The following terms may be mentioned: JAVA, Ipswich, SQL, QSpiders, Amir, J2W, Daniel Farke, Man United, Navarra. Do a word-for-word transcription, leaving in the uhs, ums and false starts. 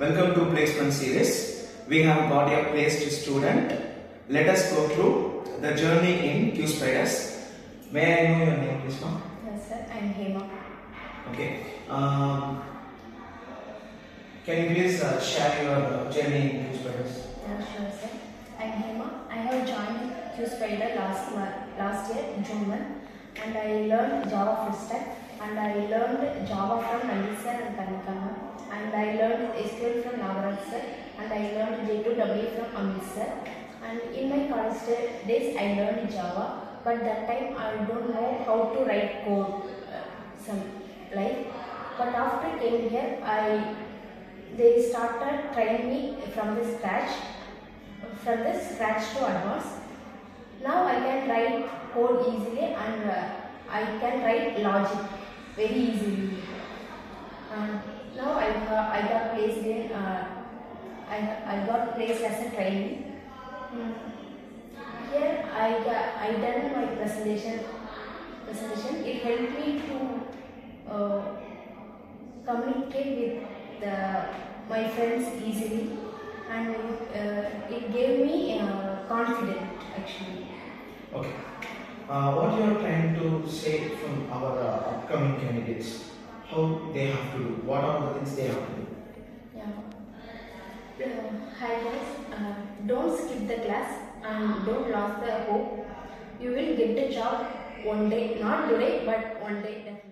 Welcome to placement series. We have got a placed student. Let us go through the journey in QSpiders. May I know your name, please, ma'am? Yes, sir. I am Hema. Okay. Um, can you please uh, share your journey in QSpiders? Yeah, sure, sir. I am Hema. I have joined QSpiders last month, last year in June, and I learned Java first time. And I learned Java from Nalisa and Kanika, and I learned S Q L from Navarra, and I learned J two W from Amir. And in my college days I learned Java, but that time I don't know how to write code, uh, some like. But after came here, I they started training me from the scratch, from the scratch to advanced. Now I can write code easily, and uh, I can write logic very easily. And now I got, I got placed in uh, I I got placed as a trainee. Mm. Here I I done my presentation. Presentation it helped me to uh, communicate with the, my friends easily, and uh, it gave me uh, confidence actually. Okay. Uh, what you are trying to say from our uh, upcoming candidates, how they have to do, what are the things they have to do? Yeah. Uh, hi guys, uh, don't skip the class and don't lose the hope. You will get the job one day, not today but one day definitely.